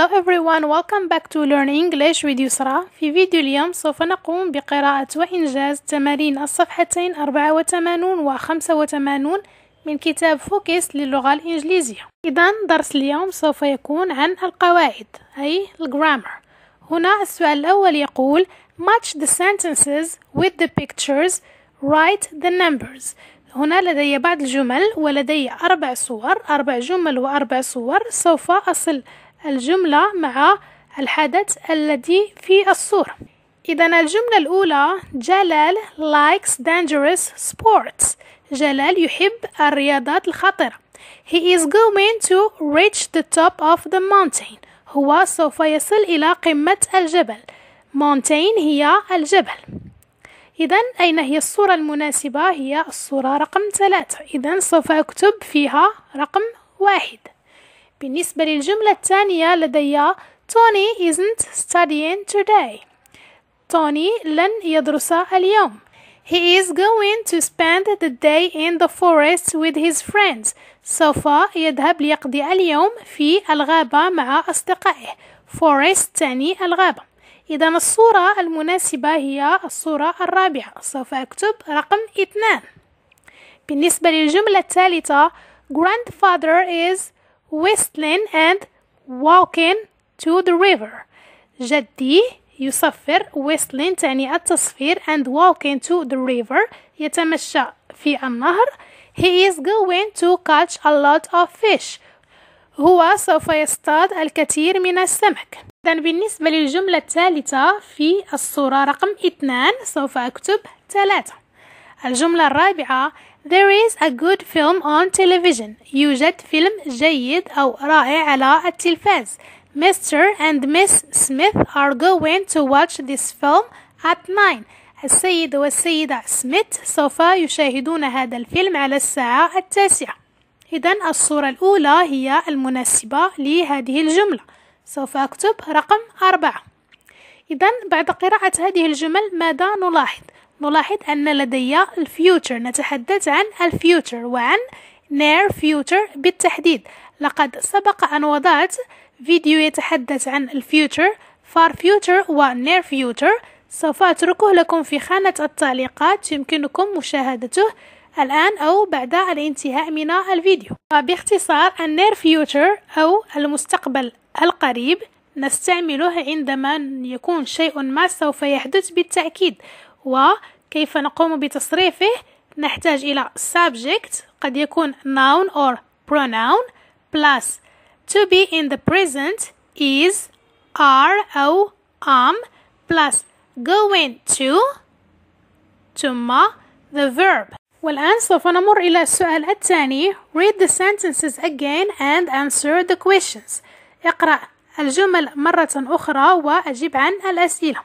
Hello everyone, welcome back to Learn English with Yousra. في فيديو اليوم سوف نقوم بقراءة وإنجاز تمارين الصفحتين 84 و85 من كتاب فوكس للغة الإنجليزية. إذن درس اليوم سوف يكون عن القواعد أي الجرامر. هنا السؤال الأول يقول match the sentences with the pictures, write the numbers. هنا لدي بعض الجمل ولدي 4 صور، 4 جمل و4 صور. سوف أصل الجملة مع الحدث الذي في الصورة. إذا الجملة الأولى جلال likes dangerous sports. جلال يحب الرياضات الخطرة. He is going to reach the top of the mountain. هو سوف يصل إلى قمة الجبل. Mountain هي الجبل. إذا أين هي الصورة المناسبة؟ هي الصورة رقم 3. إذا سوف أكتب فيها رقم 1. بالنسبة للجملة الثانية لدي Tony isn't studying today. توني لن يدرس اليوم. He is going to spend the day in the forest with his friends. سوف يذهب ليقضي اليوم في الغابة مع أصدقائه. Forest تعني الغابة. إذا الصورة المناسبة هي الصورة الرابعة. سوف أكتب رقم 2. بالنسبة للجملة الثالثة Grandfather is whistling and walking to the river. جدي يصفر. whistling تعني التصفير and walking to the river يتمشى في النهر. He is going to catch a lot of fish. هو سوف يصطاد الكثير من السمك. إذن بالنسبة للجملة الثالثة في الصورة رقم 2 سوف أكتب 3. الجملة الرابعة There is a good film on television. يوجد فيلم جيد أو رائع على التلفاز. Mr. and Miss Smith are going to watch this film at 9. السيد والسيدة سميث سوف يشاهدون هذا الفيلم على الساعة 9. إذن الصورة الأولى هي المناسبة لهذه الجملة. سوف أكتب رقم 4. إذن بعد قراءة هذه الجمل ماذا نلاحظ؟ نلاحظ أن لدي الفيوتشر. نتحدث عن الفيوتشر وعن near future بالتحديد. لقد سبق أن وضعت فيديو يتحدث عن الفيوتشر far future و near future. سوف أتركه لكم في خانة التعليقات، يمكنكم مشاهدته الآن أو بعد الانتهاء من الفيديو. وباختصار near future أو المستقبل القريب نستعمله عندما يكون شيء ما سوف يحدث بالتأكيد، وكيف نقوم بتصريفه نحتاج إلى subject قد يكون noun or pronoun plus to be in the present is are أو am plus going to ثم the verb. والآن سوف نمر إلى السؤال الثاني read the sentences again and answer the questions. اقرأ الجمل مرة أخرى وأجب عن الأسئلة.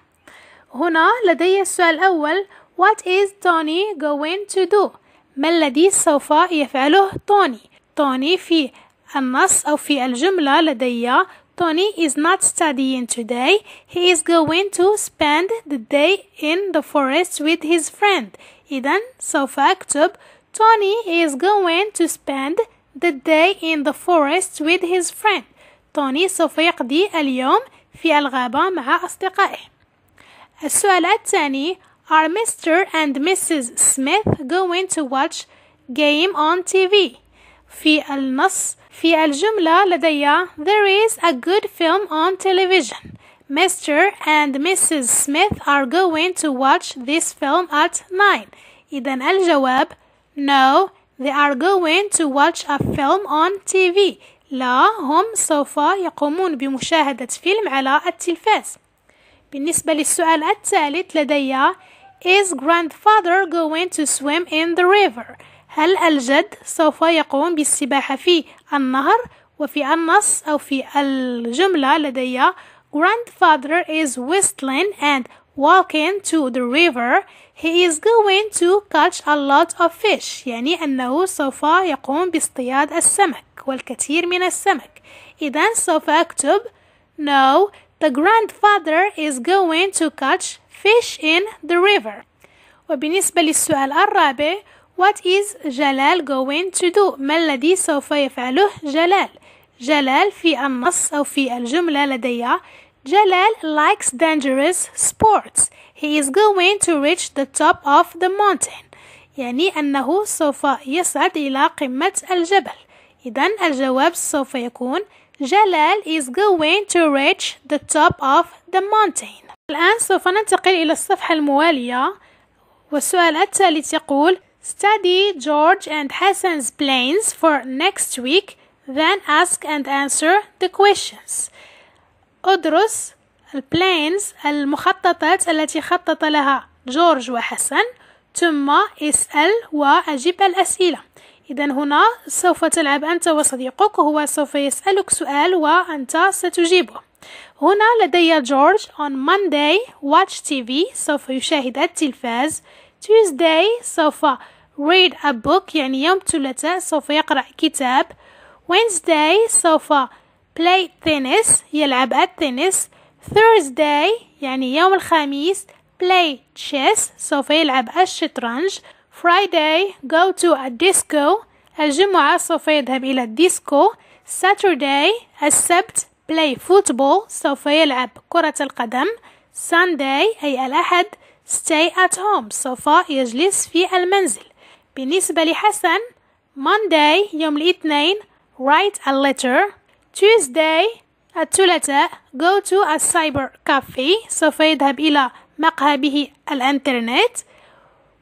هنا لدي السؤال الأول What is Tony going to do؟ ما الذي سوف يفعله توني؟ توني في النص أو في الجملة لدي Tony is not studying today. He is going to spend the day in the forest with his friend. إذن سوف أكتب Tony is going to spend the day in the forest with his friend. توني سوف يقضي اليوم في الغابة مع أصدقائه. السؤال الثاني Are Mr. and Mrs. Smith going to watch game on TV؟ في النص في الجملة لدي There is a good film on television. Mr. and Mrs. Smith are going to watch this film at 9. إذن الجواب No, they are going to watch a film on TV. لا، هم سوف يقومون بمشاهدة فيلم على التلفاز. بالنسبة للسؤال الثالث لدي Is grandfather going to swim in the river؟ هل الجد سوف يقوم بالسباحة في النهر؟ وفي النص أو في الجملة لدي Grandfather is whistling and walking to the river. He is going to catch a lot of fish. يعني أنه سوف يقوم باصطياد السمك والكثير من السمك. إذن سوف أكتب No, the grandfather is going to catch fish in the river. وبالنسبة للسؤال الرابع What is جلال going to do؟ ما الذي سوف يفعله جلال؟ جلال في النص أو في الجملة لدي جلال likes dangerous sports. He is going to reach the top of the mountain. يعني أنه سوف يصعد إلى قمة الجبل. إذن الجواب سوف يكون جلال is going to reach the top of the mountain. الآن سوف ننتقل إلى الصفحة الموالية والسؤال الثالث يقول Study George and Hassan's plans for next week then ask and answer the questions. أدرس البلانز المخططات التي خطط لها جورج وحسن ثم اسأل وأجيب الأسئلة. إذن هنا سوف تلعب أنت وصديقك وهو سوف يسألك سؤال وأنت ستجيبه. هنا لدي جورج on Monday watch TV سوف يشاهد التلفاز. Tuesday سوف read a book يعني يوم ثلاثاء سوف يقرأ كتاب. Wednesday سوف play tennis يلعب التنس. Thursday يعني يوم الخميس play chess سوف يلعب الشطرنج. Friday go to a disco الجمعة سوف يذهب إلى الديسكو. Saturday السبت play football سوف يلعب كرة القدم. Sunday أي الأحد stay at home سوف يجلس في المنزل. بالنسبة لحسن Monday يوم الاثنين write a letter. Tuesday الثلاثاء go to a cyber cafe سوف يذهب إلى مقهى به الإنترنت.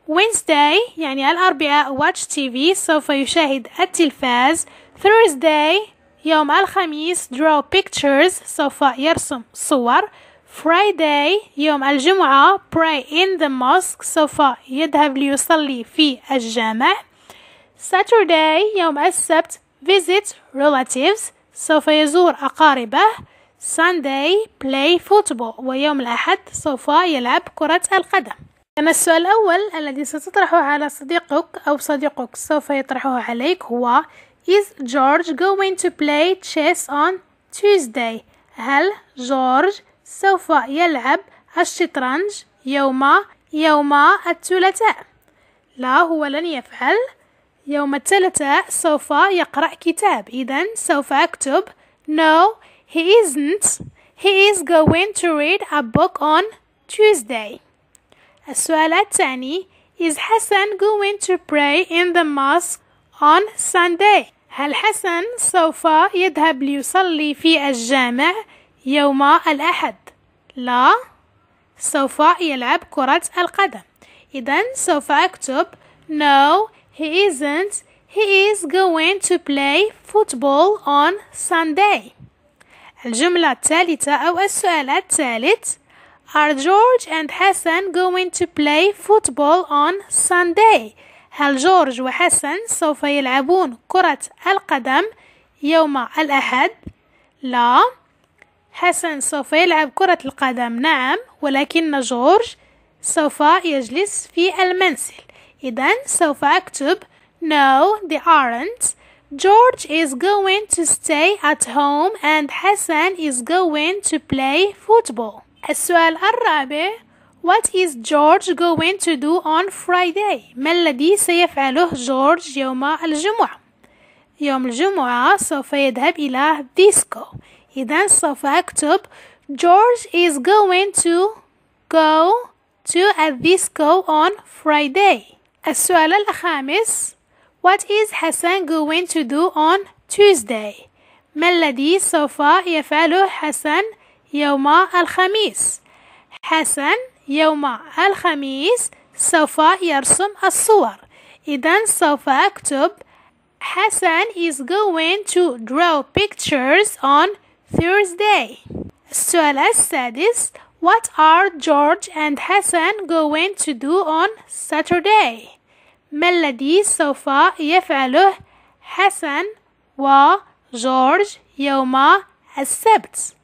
Wednesday يعني الأربعاء watch TV سوف يشاهد التلفاز. Thursday يوم الخميس draw pictures سوف يرسم صور. Friday يوم الجمعة pray in the mosque سوف يذهب ليصلي في الجامع. Saturday يوم السبت visit relatives سوف يزور أقاربه. Sunday play football ويوم الأحد سوف يلعب كرة القدم. كان السؤال الأول الذي ستطرحه على صديقك أو صديقك سوف يطرحه عليك هو Is George going to play chess on Tuesday؟ هل جورج سوف يلعب الشطرنج يوم الثلاثاء؟ لا هو لن يفعل. يوم الثلاثاء سوف يقرأ كتاب. إذن سوف أكتب No he isn't. He is going to read a book on Tuesday. السؤال الثاني Is Hassan going to pray in the mosque on Sunday؟ هل حسن سوف يذهب ليصلي في الجامع يوم الأحد؟ لا سوف يلعب كرة القدم. إذن سوف أكتب No he isn't. He is going to play football on Sunday. الجملة الثالثة أو السؤال الثالث Are George and Hassan going to play football on Sunday؟ هل جورج وحسن سوف يلعبون كرة القدم يوم الأحد؟ لا حسن سوف يلعب كرة القدم نعم ولكن جورج سوف يجلس في المنزل. إذن سوف أكتب No, they aren't. George is going to stay at home and Hassan is going to play football. السؤال الرابع What is George going to do on Friday؟ ما الذي سيفعله جورج يوم الجمعة؟ يوم الجمعة سوف يذهب إلى ديسكو. إذن سوف أكتب George is going to go to a disco on Friday. السؤال الخامس What is Hassan going to do on Tuesday؟ ما الذي سوف يفعله حسن يوم الخميس؟ حسن يوم الخميس سوف يرسم الصور. إذن سوف أكتب حسن is going to draw pictures on Thursday. السؤال السادس What are George and Hassan going to do on Saturday؟ ما الذي سوف يفعله حسن وجورج يوم السبت؟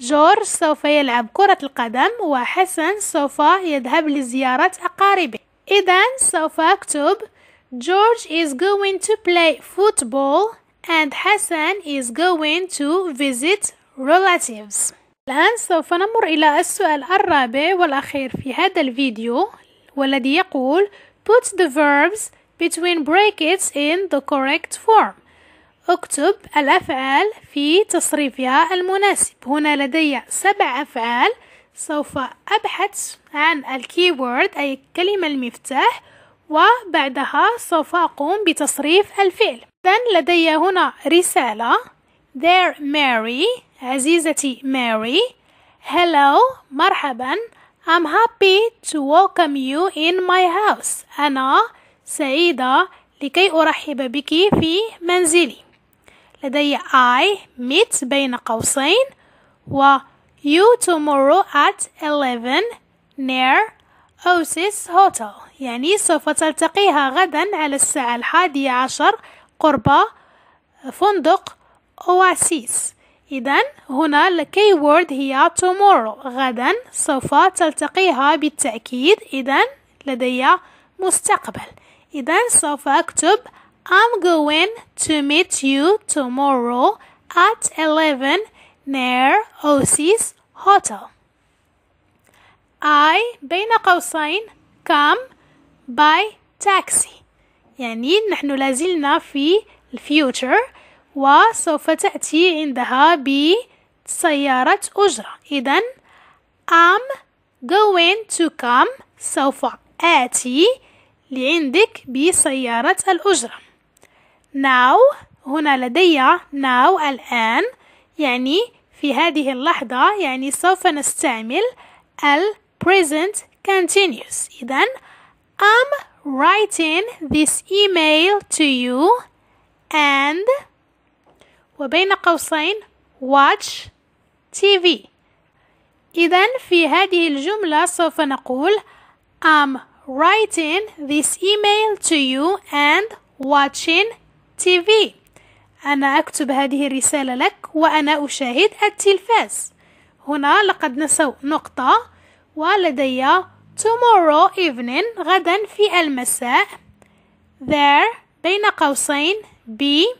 جورج سوف يلعب كرة القدم وحسن سوف يذهب لزيارة أقاربه. إذن سوف أكتب George is going to play football and Hassan is going to visit relatives. الآن سوف نمر إلى السؤال الرابع والأخير في هذا الفيديو والذي يقول Put the verbs between brackets in the correct form. اكتب الأفعال في تصريفها المناسب. هنا لدي 7 أفعال، سوف أبحث عن الكيورد أي الكلمة المفتاح، وبعدها سوف أقوم بتصريف الفعل. إذن لدي هنا رسالة: Dear Mary، عزيزتي ماري. Hello، مرحبا. I'm happy to welcome you in my house. أنا سعيدة لكي أرحب بك في منزلي. لدي I meet بين قوسين و you tomorrow at 11 near Oasis Hotel، يعني سوف تلتقيها غدا على الساعة 11 قرب فندق Oasis. إذن هنا الكيورد هي tomorrow، غدا، سوف تلتقيها بالتأكيد. إذن لدي مستقبل. إذن سوف أكتب I'm going to meet you tomorrow at 11 near Oasis Hotel. I بين قوسين come by taxi، يعني نحن لازلنا في future وسوف تأتي عندها بسيارة أجرة. إذن I'm going to come، سوف آتي لعندك بسيارة الأجرة. Now، هنا لدي now الآن، يعني في هذه اللحظة، يعني سوف نستعمل ال present continuous. إذن I'm writing this email to you and وبين قوسين watch TV. إذن في هذه الجملة سوف نقول I'm writing this email to you and watching TV. أنا أكتب هذه الرسالة لك وأنا أشاهد التلفاز. هنا لقد نسوا نقطة، ولدي tomorrow evening، غدا في المساء. there بين قوسين be،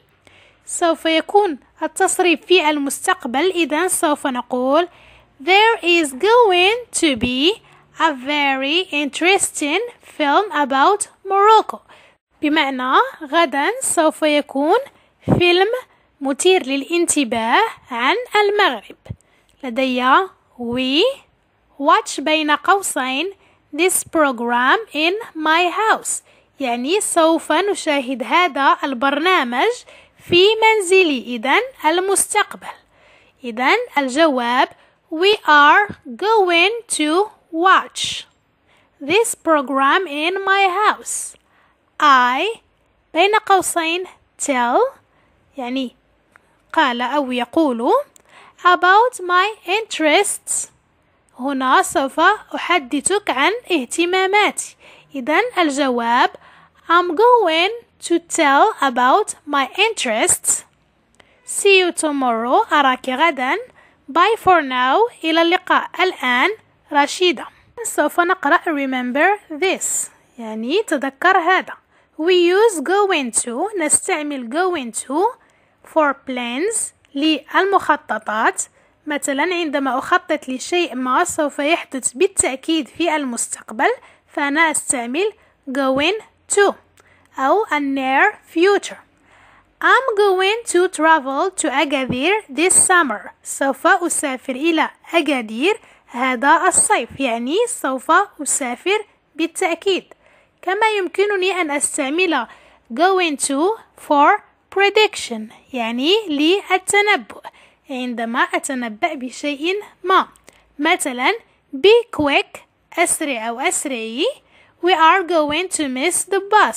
سوف يكون التصريف في المستقبل. إذن سوف نقول There is going to be a very interesting film about Morocco، بمعنى غدا سوف يكون فيلم مثير للانتباه عن المغرب. لدي we watch بين قوسين this program in my house، يعني سوف نشاهد هذا البرنامج في منزلي. إذن المستقبل. إذن الجواب We are going to watch this program in my house. I بين قوسين tell، يعني قال أو يقول about my interests، هنا سوف أحدثك عن اهتماماتي. إذن الجواب I'm going to tell about my interests. See you tomorrow، أراك غدا. Bye for now، إلى اللقاء. الآن رشيدة. سوف نقرأ remember this، يعني تذكر هذا. We use going to، نستعمل going to for plans، للمخططات. مثلا عندما أخطط لشيء ما سوف يحدث بالتأكيد في المستقبل، فأنا أستعمل going to أو a near future. I'm going to travel to Agadir this summer. سوف أسافر إلى أكادير هذا الصيف، يعني سوف أسافر بالتأكيد. كما يمكنني أن أستعمل going to for prediction، يعني للتنبؤ، عندما أتنبأ بشيء ما. مثلا be quick، أسرع أو أسرعي. We are going to miss the bus،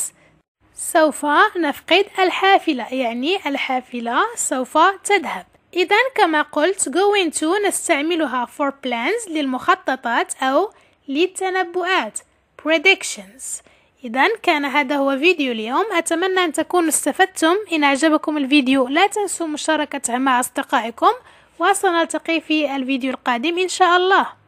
سوف نفقد الحافلة، يعني الحافلة سوف تذهب. إذن كما قلت going to نستعملها for plans للمخططات أو للتنبؤات predictions. إذن كان هذا هو فيديو اليوم، أتمنى أن تكونوا استفدتم. إن أعجبكم الفيديو لا تنسوا مشاركته مع أصدقائكم، وسنلتقي في الفيديو القادم إن شاء الله.